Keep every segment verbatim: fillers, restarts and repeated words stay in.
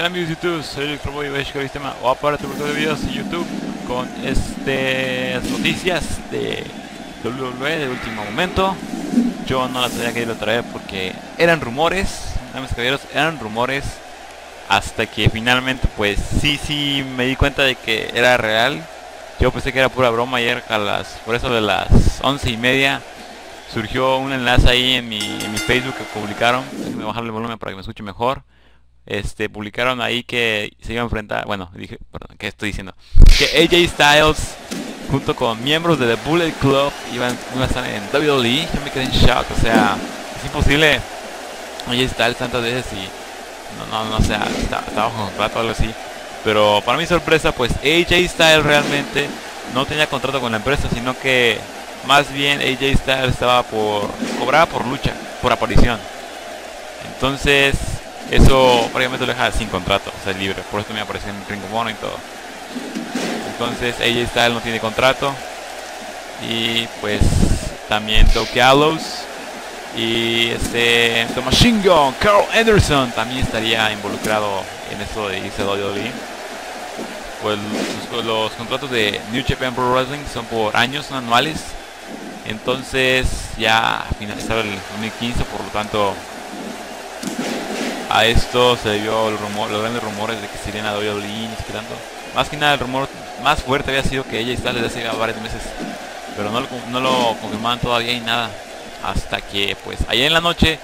Hola amigos de YouTube, soy Electroboy y voy a llegar este tema o aparte por todos los videos en YouTube con estas noticias de doble u doble u E de último momento. Yo no las tenía que ir otra vez porque eran rumores, damas y caballeros, eran rumores hasta que finalmente pues sí, sí me di cuenta de que era real. Yo pensé que era pura broma. Ayer a las, por eso de las once y media surgió un enlace ahí en mi, en mi Facebook que publicaron. Déjenme bajarle el volumen para que me escuche mejor. Este, publicaron ahí que se iba a enfrentar, bueno, dije, perdón, ¿qué estoy diciendo? Que A J Styles junto con miembros de The Bullet Club iban, iban a estar en doble u doble u E. Yo me quedé en shock, o sea, es imposible A J Styles tantas veces y no, no, no, o sea, está, está bajo contrato o algo así. Pero para mi sorpresa, pues A J Styles realmente no tenía contrato con la empresa, sino que más bien A J Styles estaba por cobraba por lucha, por aparición. Entonces eso prácticamente lo deja sin contrato, o sea, libre. Por esto me apareció en Ring of Honor y todo. Entonces A J Styles no tiene contrato. Y pues también Doc Gallows y este Machine Gun, Karl Anderson también estaría involucrado en eso de irse a doble u doble u E. Pues los, los contratos de New Japan Pro Wrestling son por años, son anuales. Entonces ya finalizado el dos mil quince, por lo tanto a esto se debió el rumor, los grandes rumores de que se irían a doble u doble u E, ni siquiera tanto. Más que nada el rumor más fuerte había sido que A J Styles desde hace varios meses, pero no lo, no lo confirmaban todavía y nada. Hasta que pues ayer en la noche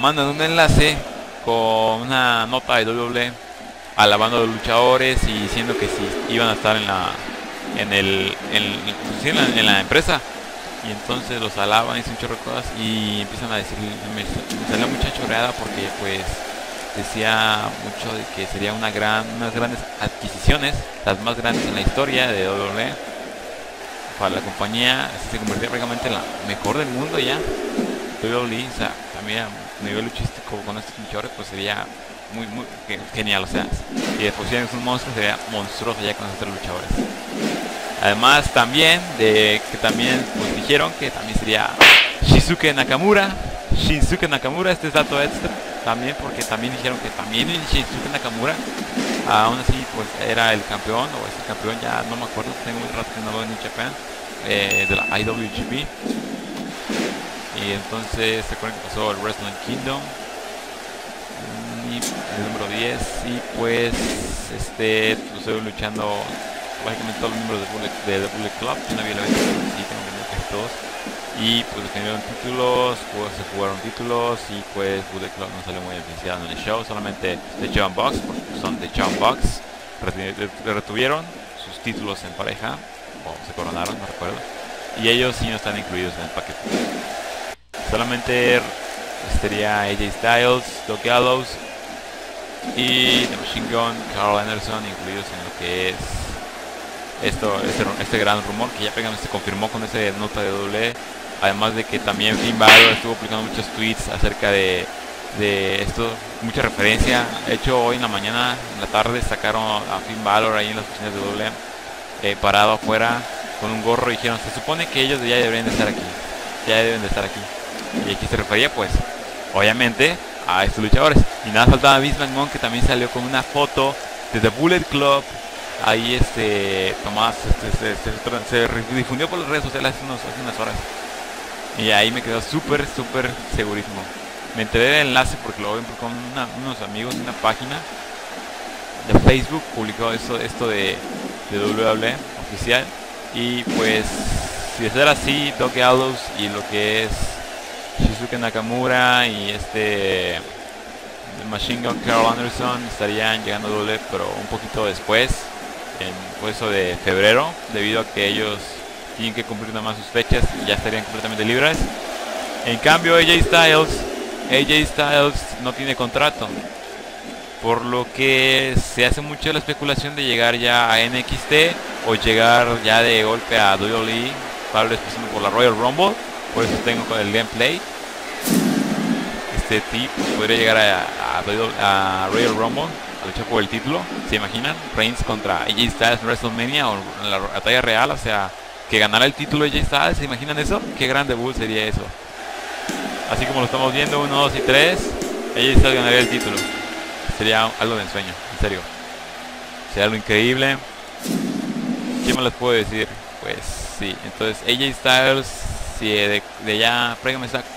mandan un enlace con una nota de doble u doble u E alabando a los luchadores y diciendo que si iban a estar en la en el en, en, la, en la empresa. Y entonces los alaban y se un chorro de cosas y empiezan a decir, me, me salió mucha chorreada porque pues decía mucho de que sería una gran, unas grandes adquisiciones, las más grandes en la historia de doble u doble u E para la compañía. Así se convirtió prácticamente en la mejor del mundo ya doble u doble u E, o sea, también a nivel luchístico con estos luchadores pues sería muy muy genial, o sea, y después si es un monstruo sería monstruoso ya con estos luchadores. Además también de que también pues, dijeron que también sería Shinsuke Nakamura, Shinsuke Nakamura, este es dato extra también porque también dijeron que también Shinsuke Nakamura, aún así pues era el campeón o es el campeón, ya no me acuerdo, tengo un rato que no veo en New Japan, eh, de la I W G P. Y entonces se acuerdan que pasó el Wrestling Kingdom y el número diez y pues este pues, estoy luchando básicamente todos los miembros de Bullet, de, de Bullet Club. Yo no había la vez que sí, tengo que todos. Y pues obtuvieron títulos, pues, se jugaron títulos y pues Bullet Club no salió muy beneficiado en el show, solamente The John Box, porque son The John Box, retuvieron sus títulos en pareja, o se coronaron, no recuerdo. Y ellos sí no están incluidos en el paquete. Solamente sería A J Styles, Doc Gallows y The Machine Gun, Karl Anderson incluidos en lo que es esto, este, este gran rumor que ya se confirmó con esa nota de doble u doble u E. Además de que también Finn Balor estuvo publicando muchos tweets acerca de, de esto, mucha referencia. De hecho hoy en la mañana, en la tarde sacaron a Finn Balor ahí en las oficinas de doble u doble u E, eh, parado afuera con un gorro y dijeron, se supone que ellos ya deberían de estar aquí, ya deben de estar aquí. Y aquí se refería pues obviamente a estos luchadores. Y nada faltaba Vince McMahon, que también salió con una foto de The Bullet Club. Ahí este Tomás este, este, este, se, se difundió por las redes sociales hace, unos, hace unas horas. Y ahí me quedó súper, súper segurísimo. Me enteré del enlace porque lo ven con una, unos amigos de una página de Facebook. Publicó esto, esto de, de doble u doble u E oficial. Y pues si es así, Doc Gallows y lo que es Shinsuke Nakamura y este Machine Gun Karl Anderson estarían llegando a doble u doble u E, pero un poquito después, en puesto de febrero, debido a que ellos tienen que cumplir nada más sus fechas y ya estarían completamente libres. En cambio A J Styles, A J Styles no tiene contrato, por lo que se hace mucho la especulación de llegar ya a N X T o llegar ya de golpe a doble u doble u E, tal vez pasando por la Royal Rumble. Por eso tengo con el gameplay este tip, pues podría llegar a, a, a Royal Rumble a luchar por el título, ¿se imaginan? Reigns contra A J Styles en Wrestlemania o en la batalla real, o sea, que ganara el título A J Styles, ¿se imaginan eso? Qué gran debut sería eso. Así como lo estamos viendo, uno, dos y tres, A J Styles ganaría el título. Sería algo de ensueño, en serio. Sería algo increíble. ¿Qué más les puedo decir? Pues sí, entonces A J Styles, si de, de ya prácticamente está,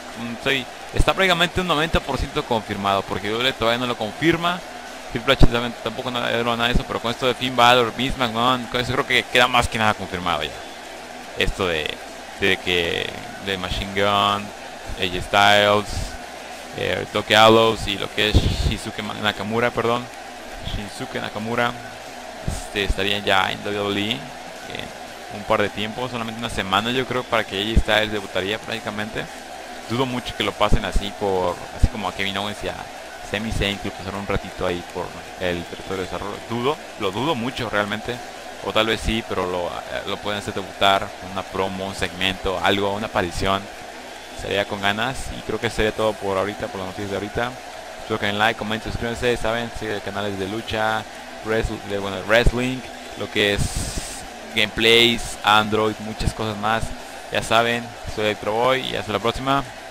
soy, está prácticamente un noventa por ciento confirmado, porque W todavía no lo confirma. Triple H tampoco no era nada de eso, pero con esto de Finn Balor, Vince McMahon, con eso creo que queda más que nada confirmado ya. Esto de, de que de Machine Gun, A J Styles, eh, Doc Gallows y lo que es Shinsuke Nakamura, perdón, Shinsuke Nakamura, este, estarían ya en W W E en un par de tiempo, solamente una semana yo creo para que A J Styles debutaría prácticamente. Dudo mucho que lo pasen así por, así como a Kevin Owens y a Sami Zayn, que pasaron un ratito ahí por el territorio de desarrollo. Dudo, lo dudo mucho realmente. O tal vez sí, pero lo, lo pueden hacer debutar, una promo, un segmento, algo, una aparición. Sería con ganas. Y creo que sería todo por ahorita, por las noticias de ahorita. Espero que den like, comenten, suscríbanse, saben, sigan canales de lucha, wrestling, bueno, wrestling, lo que es gameplays, Android, muchas cosas más. Ya saben, soy Electroboy y hasta la próxima.